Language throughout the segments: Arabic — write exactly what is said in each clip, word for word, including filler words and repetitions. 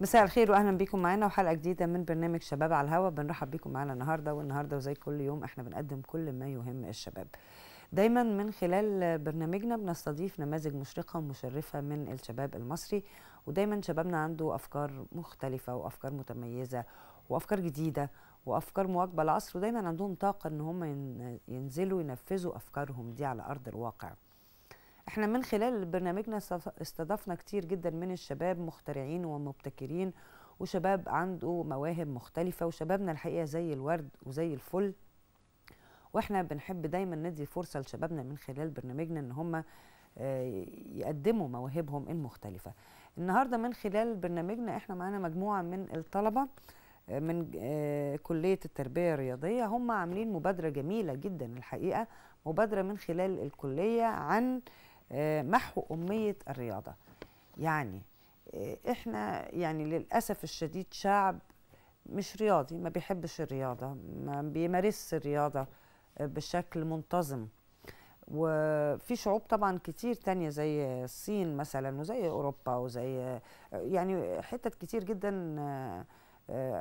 مساء الخير واهلا بيكم معانا وحلقه جديده من برنامج شباب على الهوا. بنرحب بيكم معانا النهارده والنهارده وزي كل يوم احنا بنقدم كل ما يهم الشباب. دايما من خلال برنامجنا بنستضيف نماذج مشرقه ومشرفه من الشباب المصري، ودايما شبابنا عنده افكار مختلفه وافكار متميزه وافكار جديده وافكار مواكبه للعصر، ودايما عندهم طاقه ان هم ينزلوا ينفذوا افكارهم دي على ارض الواقع. احنا من خلال برنامجنا استضفنا كتير جدا من الشباب مخترعين ومبتكرين وشباب عنده مواهب مختلفه، وشبابنا الحقيقه زي الورد وزي الفل، واحنا بنحب دايما ندي فرصه لشبابنا من خلال برنامجنا ان هم يقدموا مواهبهم المختلفه. النهارده من خلال برنامجنا احنا معانا مجموعه من الطلبه من كليه التربيه الرياضيه، هم عاملين مبادره جميله جدا الحقيقه، مبادره من خلال الكليه عن محو اميه الرياضه. يعني احنا يعني للاسف الشديد شعب مش رياضي، ما بيحبش الرياضه، ما بيمارسش الرياضه بشكل منتظم، وفي شعوب طبعا كتير تانية زي الصين مثلا وزي اوروبا وزي يعني حتت كتير جدا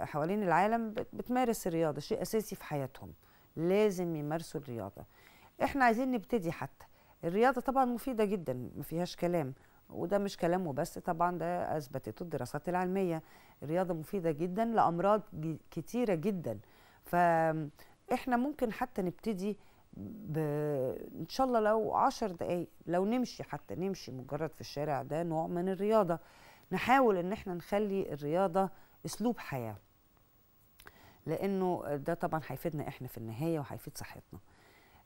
حوالين العالم بتمارس الرياضه شيء اساسي في حياتهم، لازم يمارسوا الرياضه. احنا عايزين نبتدي حتى الرياضه طبعا مفيده جدا ما فيهاش كلام، وده مش كلام وبس، طبعا ده اثبتته الدراسات العلميه، الرياضه مفيده جدا لامراض كتيره جدا. فاحنا ممكن حتى نبتدي ب... ان شاء الله لو عشر دقائق لو نمشي، حتى نمشي مجرد في الشارع ده نوع من الرياضه. نحاول ان احنا نخلي الرياضه اسلوب حياه، لانه ده طبعا هيفيدنا احنا في النهايه وهيفيد صحتنا.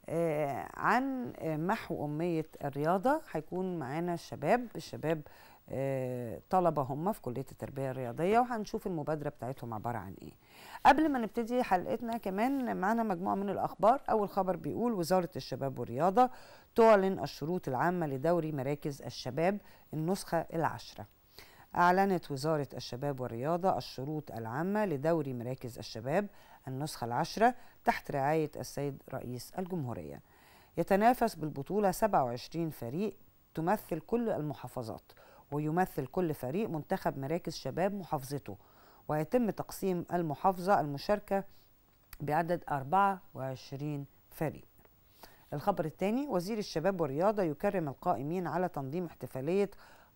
آه عن محو اميه الرياضه هيكون معانا الشباب، الشباب آه طلبه هم في كليه التربيه الرياضيه، وهنشوف المبادره بتاعتهم عباره عن ايه. قبل ما نبتدي حلقتنا كمان معانا مجموعه من الاخبار. اول خبر بيقول وزاره الشباب والرياضه تعلن الشروط العامه لدوري مراكز الشباب النسخه العشره. أعلنت وزارة الشباب والرياضة الشروط العامة لدوري مراكز الشباب النسخة العشرة تحت رعاية السيد رئيس الجمهورية. يتنافس بالبطولة سبعة وعشرين فريق تمثل كل المحافظات، ويمثل كل فريق منتخب مراكز شباب محافظته، ويتم تقسيم المحافظة المشاركة بعدد أربعة وعشرين فريق. الخبر الثاني، وزير الشباب والرياضة يكرم القائمين على تنظيم احتفالية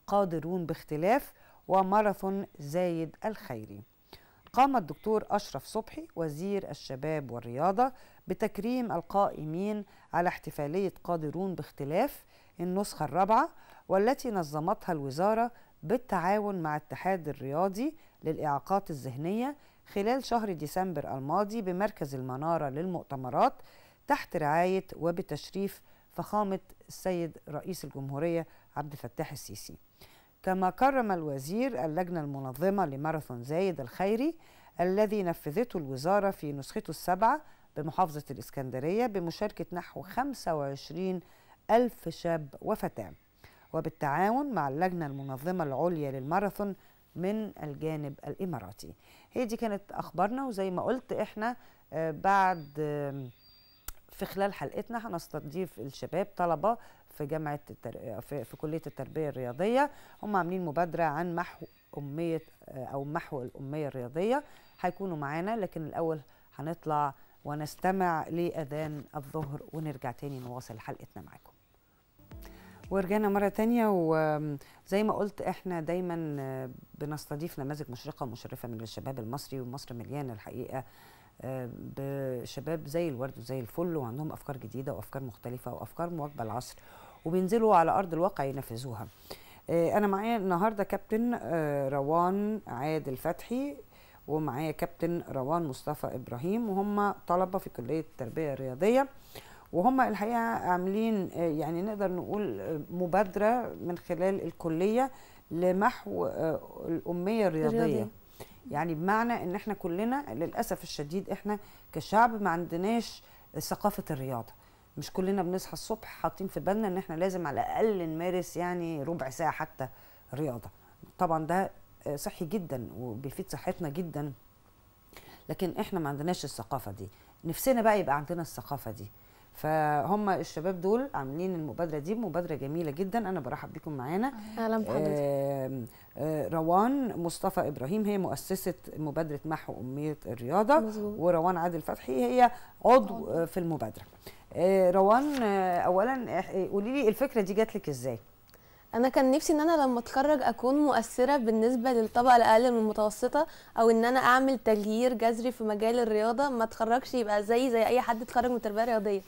قادرون باختلاف وماراثون زايد الخيري. قام الدكتور أشرف صبحي وزير الشباب والرياضة بتكريم القائمين على احتفالية قادرون باختلاف النسخة الرابعة، والتي نظمتها الوزارة بالتعاون مع الاتحاد الرياضي للإعاقات الذهنية خلال شهر ديسمبر الماضي بمركز المنارة للمؤتمرات، تحت رعاية وبتشريف فخامة السيد رئيس الجمهورية عبد الفتاح السيسي. كما كرم الوزير اللجنة المنظمة لماراثون زايد الخيري الذي نفذته الوزارة في نسخته السابعة بمحافظة الإسكندرية بمشاركة نحو خمسة وعشرين ألف شاب وفتاة، وبالتعاون مع اللجنة المنظمة العليا للماراثون من الجانب الإماراتي. هي دي كانت أخبارنا، وزي ما قلت إحنا بعد في خلال حلقتنا هنستضيف الشباب طلبة في جامعة التر... في... في كلية التربية الرياضية، هم عاملين مبادرة عن محو أمية أو محو الأمية الرياضية، هيكونوا معانا. لكن الأول هنطلع ونستمع لأذان الظهر ونرجع تاني نواصل حلقتنا معاكم. ورجعنا مرة تانية، وزي ما قلت احنا دايما بنستضيف نماذج مشرقة ومشرفة من الشباب المصري، ومصر مليانة الحقيقة بشباب زي الورد وزي الفل، وعندهم افكار جديده وافكار مختلفه وافكار مواكبه للعصر، وبينزلوا على ارض الواقع ينفذوها. انا معايا النهارده كابتن روان عادل فتحي، ومعايا كابتن روان مصطفى ابراهيم، وهم طلبه في كليه التربيه الرياضيه، وهم الحقيقه عاملين يعني نقدر نقول مبادره من خلال الكليه لمحو الاميه الرياضيه الرياضي. يعني بمعنى ان احنا كلنا للاسف الشديد احنا كشعب ما عندناش ثقافه الرياضه، مش كلنا بنصحى الصبح حاطين في بالنا ان احنا لازم على الاقل نمارس يعني ربع ساعه حتى رياضه. طبعا ده صحي جدا وبيفيد صحتنا جدا، لكن احنا ما عندناش الثقافه دي، نفسنا بقى يبقى عندنا الثقافه دي. فهم الشباب دول عاملين المبادره دي، مبادره جميله جدا، انا برحب بكم معانا. اهلا بحضرتك. روان مصطفى ابراهيم هي مؤسسه مبادره محو اميه الرياضه، مزبوط. وروان عادل فتحي هي عضو أوه. في المبادره. روان، اولا قولي لي الفكره دي جات لك ازاي؟ انا كان نفسي ان انا لما اتخرج اكون مؤثره بالنسبه للطبقه الاقل من المتوسطه، او ان انا اعمل تغيير جذري في مجال الرياضه، ما اتخرجش يبقى زي زي اي حد اتخرج من تربيه رياضيه.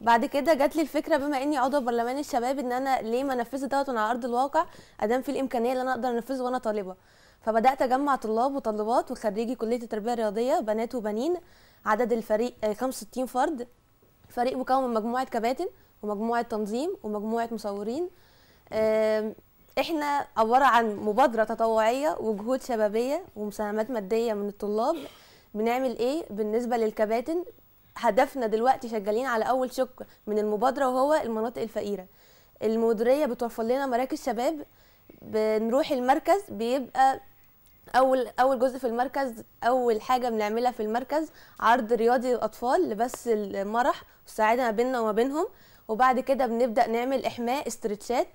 بعد كده جات لي الفكره بما اني عضو برلمان الشباب ان انا ليه ما انفذش دوت على ارض الواقع ادام في الامكانيه اللي انا اقدر انفذه وانا طالبه. فبدات اجمع طلاب وطالبات وخريجي كليه التربيه الرياضيه بنات وبنين، عدد الفريق خمسة وستين فرد، فريق مكون من مجموعه كباتن ومجموعه تنظيم ومجموعه مصورين. احنا عباره عن مبادره تطوعيه وجهود شبابيه ومساهمات ماديه من الطلاب. بنعمل ايه بالنسبه للكباتن؟ هدفنا دلوقتي شغالين على اول شق من المبادره وهو المناطق الفقيره. المديريه بتوفر لنا مراكز شباب، بنروح المركز بيبقى اول اول جزء في المركز، اول حاجه بنعملها في المركز عرض رياضي للاطفال لبس المرح والسعاده ما بيننا وما بينهم، وبعد كده بنبدا نعمل احماء استرتشات.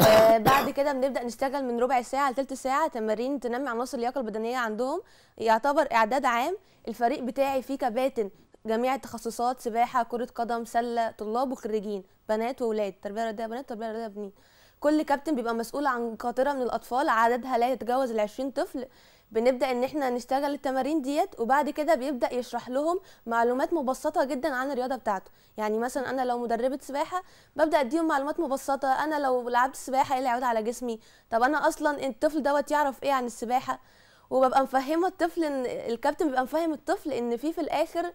آه بعد كده بنبدا نشتغل من ربع ساعه لثلث ساعه تمارين تنمي عناصر اللياقه البدنيه عندهم. يعتبر اعداد عام. الفريق بتاعي فيه كباتن جميع التخصصات، سباحه، كره قدم، سله، طلاب وخريجين، بنات واولاد، تربيه رياضيه بنات، تربيه رياضيه بنين. كل كابتن بيبقى مسؤول عن قاطره من الاطفال عددها لا يتجاوز ال عشرين طفل. بنبدا ان احنا نشتغل التمارين ديت، وبعد كده بيبدا يشرح لهم معلومات مبسطه جدا عن الرياضه بتاعته. يعني مثلا انا لو مدربه سباحه ببدا اديهم معلومات مبسطه، انا لو لعبت سباحه ايه اللي هيعود على جسمي، طب انا اصلا الطفل دوت يعرف ايه عن السباحه. وببقى مفهمه الطفل، ان الكابتن بيبقى مفهم الطفل ان في في الاخر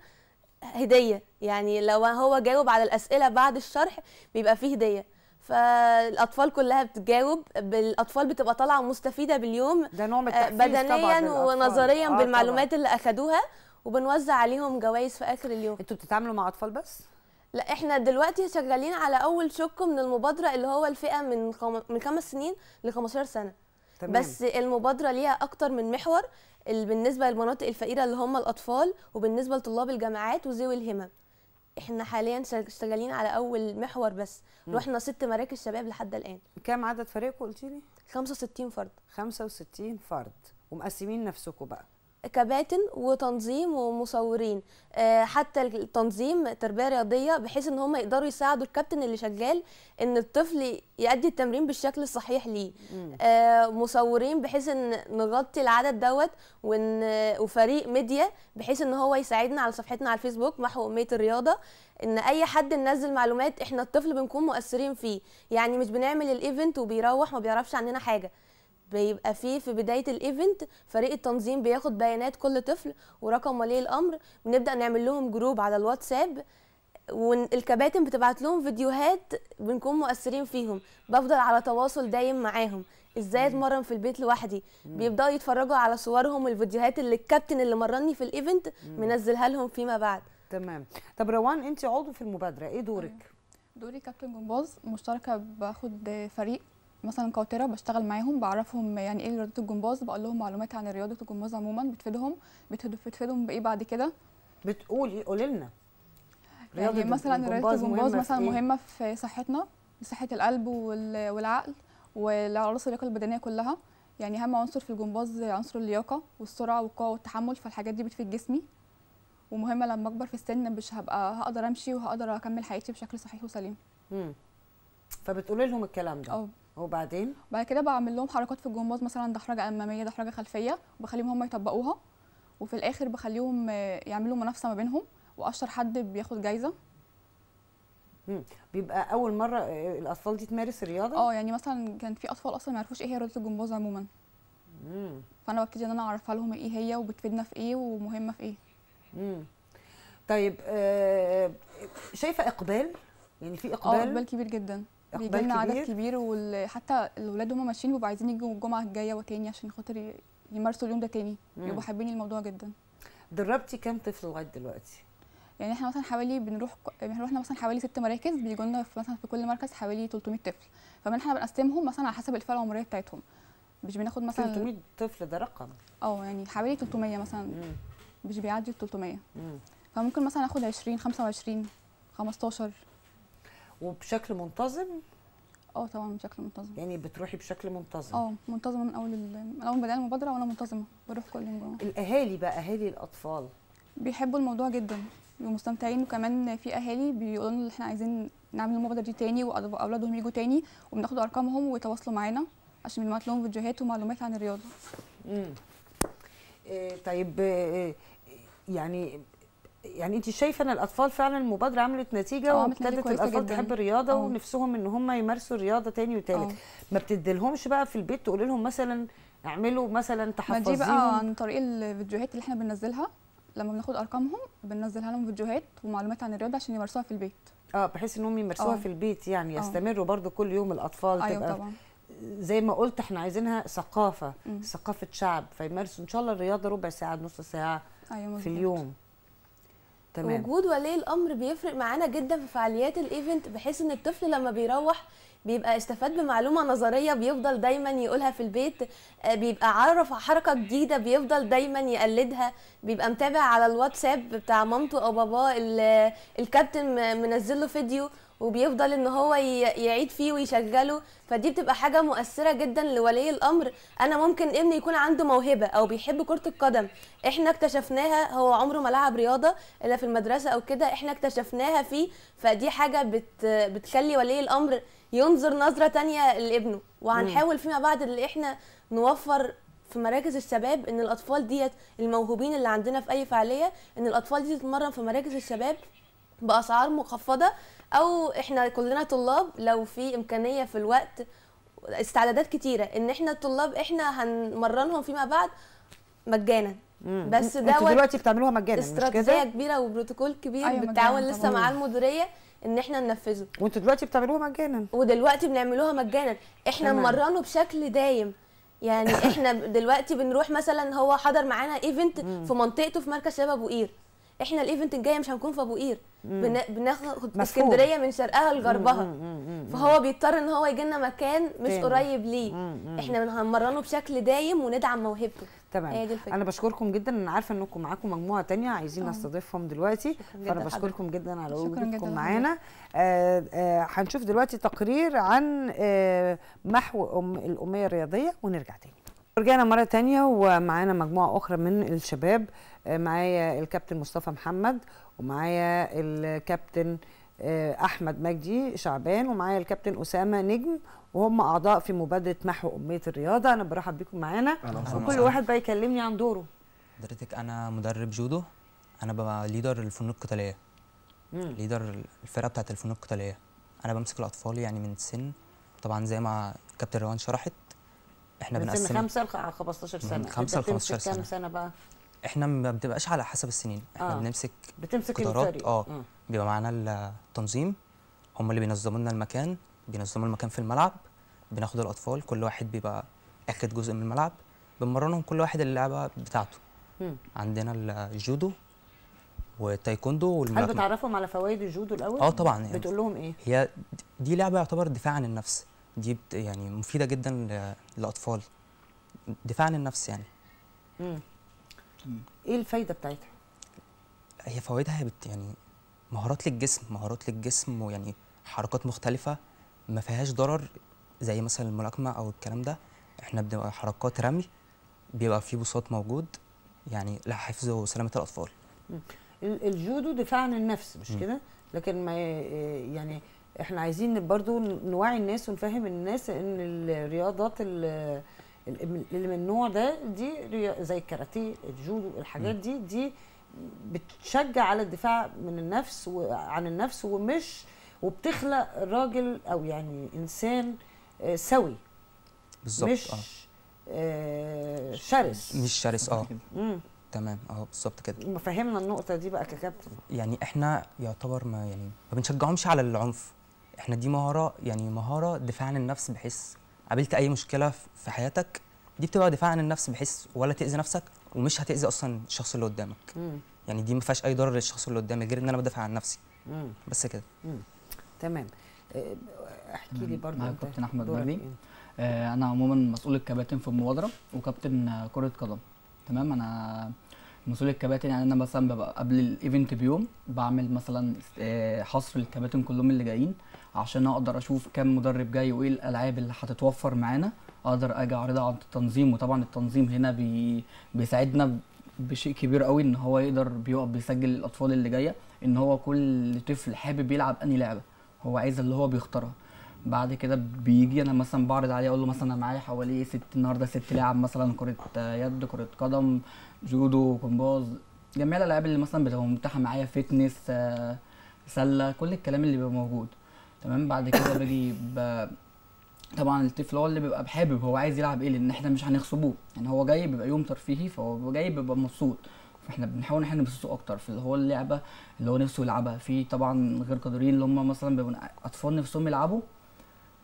هديه، يعني لو هو جاوب على الاسئله بعد الشرح بيبقى فيه هديه. فالاطفال كلها بتجاوب، الاطفال بتبقى طالعه مستفيده باليوم ده، نوع من التحفيز بدنيا ونظريا آه بالمعلومات طبعا اللي اخدوها، وبنوزع عليهم جوائز في اخر اليوم. انتوا بتتعاملوا مع اطفال بس؟ لا، احنا دلوقتي شغالين على اول شق من المبادره اللي هو الفئه من من خمس سنين ل خمستاشر سنه. تمام. بس المبادره ليها اكتر من محور، بالنسبه للمناطق الفقيره اللي هم الاطفال، وبالنسبه لطلاب الجامعات وذوي الهمم. احنا حاليا شغالين على اول محور بس. مم. رحنا ست مراكز شباب لحد الان. كام عدد فريقكم قلتي لي؟ خمسة وستين فرد. خمسة وستين فرد، ومقسمين نفسكم بقى كباتن وتنظيم ومصورين. آه حتى التنظيم تربيه رياضيه، بحيث ان هم يقدروا يساعدوا الكابتن اللي شغال ان الطفل يؤدي التمرين بالشكل الصحيح ليه. آه مصورين بحيث ان نغطي العدد دوت، وفريق ميديا بحيث ان هو يساعدنا على صفحتنا على الفيسبوك محو اميه الرياضه، ان اي حد ننزل معلومات احنا الطفل بنكون مؤثرين فيه. يعني مش بنعمل الايفنت وبيروح ما بيعرفش عننا حاجه، بيبقى فيه في بدايه الايفنت فريق التنظيم بياخد بيانات كل طفل ورقم ولي الامر، بنبدا نعمل لهم جروب على الواتساب، والكباتن بتبعت لهم فيديوهات بنكون مؤثرين فيهم. بفضل على تواصل دايم معاهم، ازاي اتمرن في البيت لوحدي، بيبداوا يتفرجوا على صورهم والفيديوهات اللي الكابتن اللي مرني في الايفنت منزلها لهم فيما بعد. تمام. طب روان، انت عضو في المبادره، ايه دورك؟ دوري كابتن جمباز، مشتركه باخد فريق مثلا قاطره، بشتغل معاهم بعرفهم يعني ايه رياضه الجمباز، بقول لهم معلومات عن رياضه الجمباز عموما، بتفيدهم بتفيدهم بايه بعد كده. بتقولي قولي لنا يعني مثلا رياضه الجمباز مثلا مهمه في صحتنا، صحه القلب والعقل والعناصر اللياقه البدنيه كلها. يعني اهم عنصر في الجمباز عنصر اللياقه والسرعه والقوه والتحمل، فالحاجات دي بتفيد جسمي ومهمه لما اكبر في السن، مش هبقى هقدر امشي وهقدر اكمل حياتي بشكل صحيح وسليم. امم فبتقولي لهم الكلام ده. اه. وبعدين بعد كده بعمل لهم حركات في الجمباز، مثلا دحرجه اماميه، دحرجه خلفيه، وبخليهم هم يطبقوها، وفي الاخر بخليهم يعملوا منافسه ما بينهم، واشهر حد بياخد جايزه. امم بيبقى اول مره الاطفال دي تمارس الرياضه. اه يعني مثلا كان في اطفال اصلا ما يعرفوش ايه هي رياضه الجمباز عموما. امم فانا ببتدي ان انا اعرفها لهم ايه هي وبتفيدنا في ايه ومهمه في ايه. امم طيب، آه شايفه اقبال؟ يعني في اقبال؟ اه اقبال كبير جدا، بيجيلنا عدد كبير، وحتى الاولاد هم ماشيين بيبقوا عايزين يجوا الجمعه الجايه وتاني عشان خاطر يمارسوا اليوم ده تاني، يبقوا حابين الموضوع جدا. دربتي كام طفل لغايه دلوقتي؟ يعني احنا مثلا حوالي بنروح بنروحنا مثلا حوالي ست مراكز، بيجوا لنا مثلا في كل مركز حوالي تلتمية طفل، فمن احنا بنقسمهم مثلا على حسب الفئه العمريه بتاعتهم، مش بناخد مثلا تلتمية طفل. ده رقم اه يعني حوالي تلتمية مثلا، مش بيعدي ال تلتمية. مم. فممكن مثلا اخد عشرين خمسة وعشرين خمستاشر وبشكل منتظم؟ اه طبعا بشكل منتظم. يعني بتروحي بشكل منتظم؟ اه منتظمه من اول من اول ما بدأنا المبادره وانا منتظمه بروح كل يوم. الاهالي بقى، اهالي الاطفال بيحبوا الموضوع جدا ومستمتعين، وكمان في اهالي بيقولوا لنا احنا عايزين نعمل المبادره دي تاني واولادهم يجوا تاني، وبناخد ارقامهم ويتواصلوا معانا عشان بنبعت لهم فيديوهات ومعلومات عن الرياضه. امم إيه طيب إيه يعني يعني انت شايفه ان الاطفال فعلا المبادره عملت نتيجه وابتدت الاطفال تحب الرياضه أوه. ونفسهم ان هم يمارسوا الرياضه تاني وتالت. ما بتديلهمش بقى في البيت تقول لهم مثلا اعملوا مثلا تحفظيهم؟ ما دي بقى عن طريق الفيديوهات اللي احنا بننزلها، لما بناخد ارقامهم بننزلها لهم فيديوهات ومعلومات عن الرياضه عشان يمارسوها في البيت. اه بحيث انهم يمارسوها في البيت يعني يستمروا برضو كل يوم الاطفال. أيوة تبقى طبعا. زي ما قلت احنا عايزينها ثقافه، م. ثقافه شعب، فيمارسوا ان شاء الله الرياضه ربع ساعه نص ساعه أيوة في اليوم. تمام. وجود ولي الامر بيفرق معانا جدا في فعاليات الايفنت، بحيث ان الطفل لما بيروح بيبقى استفاد بمعلومه نظريه بيفضل دايما يقولها في البيت، بيبقى عرف حركه جديده بيفضل دايما يقلدها، بيبقى متابع على الواتساب بتاع مامته او باباه الكابتن منزل له فيديو وبيفضل ان هو يعيد فيه ويشغله، فدي بتبقى حاجه مؤثره جدا لولي الامر. انا ممكن ابني يكون عنده موهبه او بيحب كره القدم، احنا اكتشفناها، هو عمره ما لعب رياضه الا في المدرسه او كده، احنا اكتشفناها فيه، فدي حاجه بت بتخلي ولي الامر ينظر نظره ثانيه لابنه. وهنحاول فيما بعد اللي احنا نوفر في مراكز الشباب ان الاطفال ديت الموهوبين اللي عندنا في اي فعاليه ان الاطفال دي تتمرن في مراكز الشباب باسعار مخفضه، او احنا كلنا طلاب لو في امكانيه في الوقت استعدادات كتيره ان احنا الطلاب احنا هنمرنهم فيما بعد مجانا. مم. بس دوت دلوقتي بتعملوها مجانا مش كده؟ استراتيجيه كبيره وبروتوكول كبير أيوة بالتعاون لسه مع المديريه ان احنا ننفذه. وانتوا دلوقتي بتعملوها مجانا؟ ودلوقتي بنعملوها مجانا، احنا نمرنه بشكل دايم. يعني احنا دلوقتي بنروح مثلا هو حضر معانا ايفنت في منطقته في مركز شباب ابو قير، احنا الايفنت الجاي مش هنكون في ابو قير، بناخد اسكندريه من شرقها لغربها، فهو بيضطر ان هو يجي لنا مكان مش قريب ليه. احنا هنمرنه بشكل دايم وندعم موهبته. تمام، انا بشكركم جدا، انا عارفه انكم معاكم مجموعه ثانيه عايزين نستضيفهم دلوقتي، فانا بشكركم جدا على وجودكم معانا. هنشوف دلوقتي تقرير عن آه محو أم الاميه الرياضيه ونرجع تاني. رجعنا مرة تانية ومعانا مجموعة أخرى من الشباب، معايا الكابتن مصطفى محمد ومعايا الكابتن أحمد مجدي شعبان ومعايا الكابتن أسامة نجم، وهم أعضاء في مبادرة محو أمية الرياضة. أنا برحب بيكم معانا وكل واحد بقى يكلمني عن دوره. حضرتك أنا مدرب جودو، أنا ببقى ليدر الفنون القتالية، ليدر الفرقة بتاعة الفنون القتالية، أنا بمسك الأطفال يعني من سن طبعا زي ما الكابتن روان شرحت احنا بنقسم من خمسة ل خمستاشر سنه. من خمسة ل خمستاشر سنه. كام سنه بقى؟ احنا ما بتبقاش على حسب السنين، احنا آه. بنمسك بتمسك القدرات. اه م. بيبقى معانا التنظيم، هم اللي بينظموا لنا المكان، بينظموا المكان في الملعب، بناخد الاطفال كل واحد بيبقى اخد جزء من الملعب بنمرنهم كل واحد اللعبه بتاعته. م. عندنا الجودو والتايكوندو والملاكمه. هل بتعرفهم على فوائد الجودو الاول؟ اه طبعا. يعني بتقول لهم ايه؟ هي دي لعبه يعتبر دفاع عن النفس، دي يعني مفيده جدا للاطفال، دفاع عن النفس يعني. امم ايه الفايده بتاعتها؟ هي فوائدها بت يعني مهارات للجسم، مهارات للجسم ويعني حركات مختلفه ما فيهاش ضرر زي مثلا الملاكمه او الكلام ده، احنا بنبقى حركات رمي بيبقى فيه بساط موجود يعني لحفظ وسلامه الاطفال. مم. الجودو دفاع عن النفس مش كده؟ لكن ما يعني احنا عايزين برضو نوعي الناس ونفهم الناس ان الرياضات اللي من النوع ده دي زي الكاراتيه الجودو الحاجات دي دي بتشجع على الدفاع من النفس وعن النفس ومش وبتخلق راجل او يعني انسان سوي بالظبط. مش آه. شرس. مش شرس اه. تمام اه بالظبط كده. فهمنا النقطه دي بقى ككابتن. يعني احنا يعتبر ما يعني ما بنشجعهمش على العنف، احنا دي مهاره يعني مهاره دفاع عن النفس، بحيث قابلت اي مشكله في حياتك دي بتبقى دفاع عن النفس بحيث ولا تاذي نفسك ومش هتاذي اصلا الشخص اللي قدامك. مم. يعني دي ما فيهاش اي ضرر للشخص اللي قدامي غير ان انا بدافع عن نفسي. مم. بس كده. تمام. احكي لي برضه عن كابتن احمد مجدي. اه انا عموما مسؤول الكباتن في المبادره وكابتن كره قدم. تمام. انا نزول الكباتن. يعني انا مثلا ببقى قبل الايفنت بيوم بعمل مثلا حصر للكباتن كلهم اللي جايين عشان اقدر اشوف كام مدرب جاي وايه الالعاب اللي هتتوفر معانا، اقدر اجي اعرضها على التنظيم. وطبعا التنظيم هنا بي... بيساعدنا بشيء كبير قوي، ان هو يقدر بيقف بيسجل الاطفال اللي جايه، ان هو كل طفل حابب يلعب انهي لعبه هو عايز اللي هو بيختارها. بعد كده بيجي انا مثلا بعرض عليه اقول له مثلا انا معايا حوالي ست النهارده ست لاعب مثلا كره يد، كره قدم، جودو، جمباز، جميع الالعاب اللي مثلا بتبقى متاحه معايا، فيتنس، سله، كل الكلام اللي بيبقى موجود. تمام. بعد كده باجي طبعا الطفل هو اللي بيبقى حابب هو عايز يلعب ايه، لان احنا مش هنغصبوه، يعني هو جاي بيبقى يوم ترفيهي فهو جاي بيبقى مبسوط، فاحنا بنحاول احنا نبسطه اكتر في اللي هو اللعبه اللي هو نفسه يلعبها. في طبعا غير قادرين اللي هم مثلا بيبقوا اطفال نفسهم يلعبوا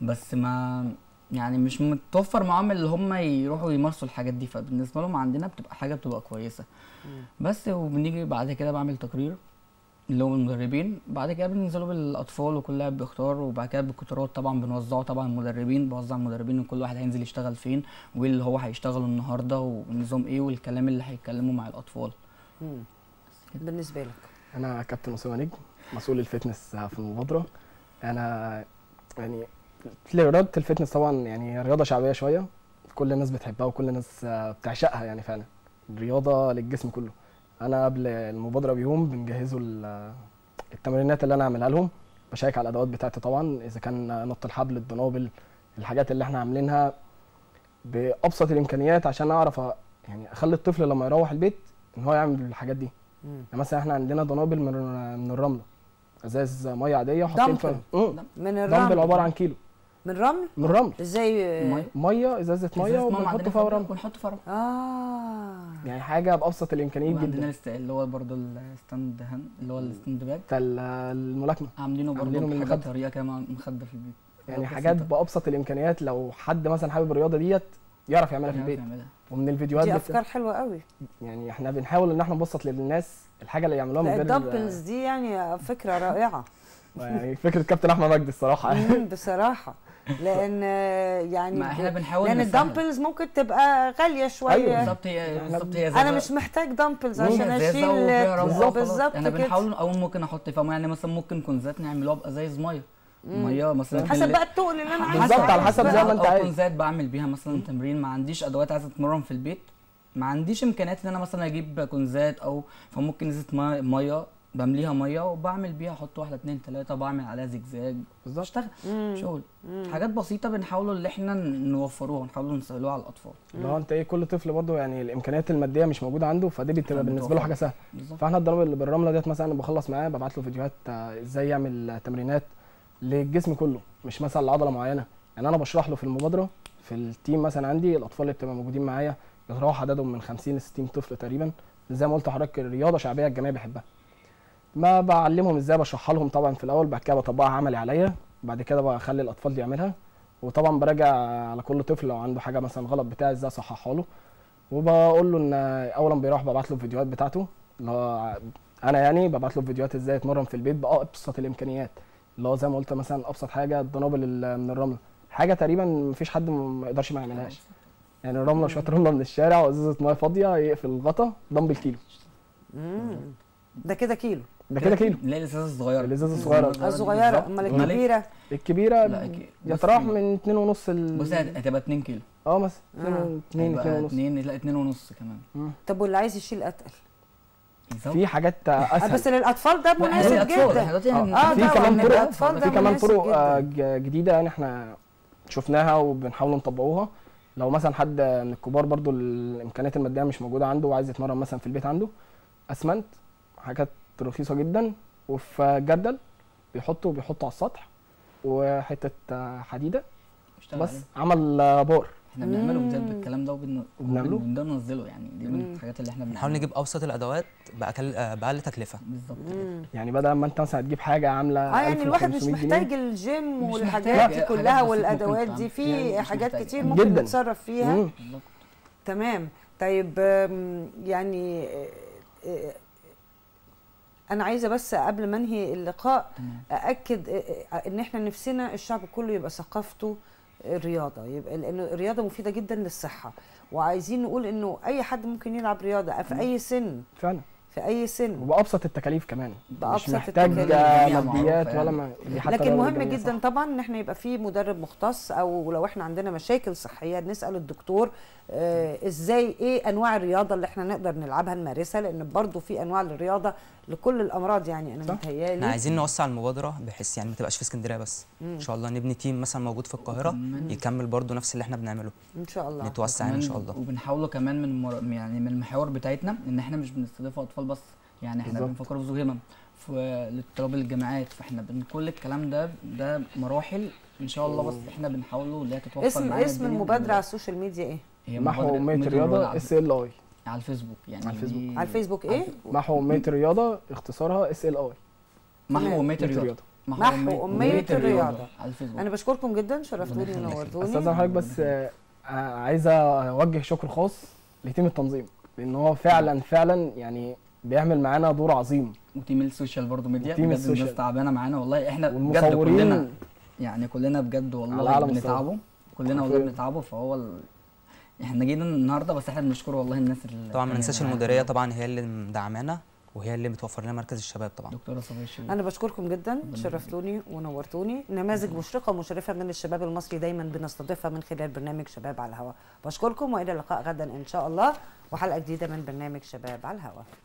بس ما يعني مش متوفر معاهم اللي هم يروحوا يمارسوا الحاجات دي، فبالنسبه لهم عندنا بتبقى حاجه بتبقى كويسه. بس وبنيجي بعد كده بعمل تقرير اللي هو المدربين، بعد كده بننزلوا بالاطفال وكل لاعب بيختار، وبعد كده بالقطارات طبعا بنوزعه. طبعا المدربين بوزع المدربين وكل واحد هينزل يشتغل فين وايه اللي هو هيشتغله النهارده والنظام ايه والكلام اللي هيتكلموا مع الاطفال. امم بالنسبه لك؟ انا كابتن اسامه نجم، مسؤول الفتنس في المبادره. انا يعني رياضه الفتنس طبعا يعني رياضه شعبيه شويه، كل الناس بتحبها وكل الناس بتعشقها، يعني فعلا رياضه للجسم كله. انا قبل المبادره بيوم بنجهزوا التمرينات اللي انا هعملها لهم، بشيك على الادوات بتاعتي طبعا، اذا كان نط الحبل، الدنابل، الحاجات اللي احنا عاملينها بابسط الامكانيات عشان اعرف يعني اخلي الطفل لما يروح البيت ان هو يعمل الحاجات دي. يعني مثلا احنا عندنا دنابل من من الرمله، ازاز ميه عاديه حاطين فيها من الرمل، دنابل عباره عن كيلو من رمل من رمل ازاي ميه, ميه ازازه ميه وبنحط فيها رمل ونحط فيها رمل. اه يعني حاجه بابسط الامكانيات جدا. عندنا اللي هو برضه الستاند هاند اللي هو الستاند باك بتاع الملاكمه، عاملينه برضه حاجه طريقه كده مخده في البيت، يعني حاجات بابسط الامكانيات لو حد مثلا حابب الرياضه ديت يعرف يعملها في البيت. ومن الفيديوهات دي افكار حلوه قوي، يعني احنا بنحاول ان احنا نبسط للناس الحاجه اللي يعملوها من غير الدبلز دي، يعني فكره رائعه. يعني فكره كابتن احمد مجدي الصراحه بصراحه، لان يعني ما احنا بنحاول لان الدمبلز ممكن تبقى غاليه شويه. ايوه بالظبط، هي بالظبط هي انا مش محتاج دمبلز عشان اشيل بالظبط. احنا بنحاول او ممكن احط فيها، يعني مثلا ممكن كنزات نعملوها بازايز ميه ميه مثلا حسب بقى الطول اللي انا عايزه بالظبط، على حسب زي ما انت عايز. كنزات بعمل بيها مثلا تمرين، ما عنديش ادوات عايزه اتمرن في البيت، ما عنديش امكانيات ان انا مثلا اجيب كنزات او فممكن ازازه ميه بمليها ميه وبعمل بيها احط واحده اتنين تلاته بعمل عليها زجزاج بالظبط، اشتغل شغل حاجات بسيطه بنحاولوا اللي احنا نوفروها ونحاولوا نسهلوها على الاطفال. اللي هو انت ايه كل طفل برضه يعني الامكانيات الماديه مش موجوده عنده، فدي بتبقى بالنسبه له حاجه سهله. فاحنا الضرب اللي بالرمله ديت مثلا انا بخلص معاه ببعت له فيديوهات ازاي يعمل تمرينات للجسم كله، مش مثلا لعضله معينه، يعني انا بشرح له في المبادره في التيم مثلا عندي الاطفال اللي بتبقى موجودين معايا بيتراوح عددهم من خمسين ل ستين طفل تقريبا، زي ما قلت لحضرتك الرياضه شعبيه الجميع بيحبها. ما بعلمهم ازاي بشرحها لهم طبعا في الاول، بعد كده بطبقها عملي عليا، بعد كده بخلي الاطفال دي يعملها، وطبعا براجع على كل طفل لو عنده حاجه مثلا غلط بتاعي ازاي اصححها له، وبقول له ان اولا بيروح ببعت له الفيديوهات بتاعته اللي هو انا يعني ببعت له فيديوهات ازاي يتمرن في البيت بابسط الامكانيات، اللي هو زي ما قلت مثلا ابسط حاجه الدنابل من الرمله، حاجه تقريبا مفيش حد ما يقدرش ما يعملهاش، يعني الرمله شويه رمله من الشارع وازازه ميه فاضيه يقفل الغطا دمبل كيلو. امم ده كده كيلو ده كده كيلو. لا الازازه الصغيره الازازه الصغيره الصغيره امال الكبيره؟ الكبيره يتراوح من اتنين ونص ال بص هتبقى اتنين كيلو. اه مثلا اتنين اتنين ونص اتنين لا اتنين ونص كمان. مم. طب واللي عايز يشيل اتقل في حاجات اسهل بس للاطفال ده مناسب جدا. اه في كمان طرق في كمان طرق جديده يعني احنا شفناها وبنحاول نطبقوها. لو مثلا حد من الكبار برضو الامكانيات الماديه مش موجوده عنده وعايز يتمرن مثلا في البيت، عنده اسمنت حاجات رخيصه جدا وفي جردل بيحطه بيحطه على السطح وحته حديده بس عليه. عمل بار احنا بنعمله بجد بالكلام ده وبنعمله وبننزله، يعني دي من الحاجات اللي احنا بنحاول نجيب ابسط الادوات باقل تكلفه بالظبط. يعني بدل ما انت مثلا تجيب حاجه عامله اه يعني الواحد مش محتاج الجيم والحاجات دي كلها والادوات دي، في يعني حاجات كتير ممكن نتصرف فيها. مم. تمام. طيب يعني أنا عايزة بس قبل ما أنهي اللقاء أأكد إن إحنا نفسنا الشعب كله يبقى ثقافته الرياضه، يبقى لانه الرياضه مفيده جدا للصحه، وعايزين نقول انه اي حد ممكن يلعب رياضه في اي سن، فعلا في اي سن، وبابسط التكاليف كمان، مش محتاج ماديات ولا ما. لكن مهم جدا طبعا ان احنا يبقى في مدرب مختص، او لو احنا عندنا مشاكل صحيه نسال الدكتور آه ازاي، ايه انواع الرياضه اللي احنا نقدر نلعبها نمارسها، لان برضو في انواع للرياضه لكل الامراض. يعني انا متهيالي احنا عايزين نوسع المبادره بحيث يعني ما تبقاش في اسكندريه بس، مم. ان شاء الله نبني تيم مثلا موجود في القاهره مم. يكمل برضو نفس اللي احنا بنعمله ان شاء الله، نتوسع ان شاء الله. وبنحاوله كمان من مر... يعني من المحاور بتاعتنا ان احنا مش بنستضيف اطفال بس، يعني احنا بنفكر في زوجهم، في طلاب الجامعات، فاحنا بين كل الكلام ده ده مراحل ان شاء الله، بس احنا بنحاوله اللي هي تتوفر. اسم اسم المبادره على السوشيال ميديا ايه؟ هي محو اميه الرياضه اس ال اي على الفيسبوك، يعني على الفيسبوك إيه؟ على الفيسبوك ايه؟ محو اميه الرياضه اختصارها اس ال اي، محو اميه الرياضه، محو اميه الرياضه على الفيسبوك. انا بشكركم جدا، شرفتوني ونورتوني. استاذ حضرتك بس عايزه اوجه شكر خاص لتيم التنظيم، لان هو فعلا فعلا يعني بيعمل معانا دور عظيم، وتيم السوشيال برضه ميديا بجد الناس تعبانه معانا والله، احنا بجد كلنا يعني كلنا بجد والله بنتعبوا، كلنا والله بنتعبوا، فهو ال... احنا جينا النهارده بس احنا بنشكر والله الناس اللي طبعا ما ننساش المديريه طبعا هي اللي مدعمانا، وهي اللي بتوفر لنا مركز الشباب طبعا. دكتوره صبحي انا بشكركم جدا، شرفتوني ونورتوني. نماذج مشرقه ومشرفه من الشباب المصري دايما بنستضيفها من خلال برنامج شباب على الهوا. بشكركم والى اللقاء غدا ان شاء الله وحلقه جديده من برنامج شباب على الهوا.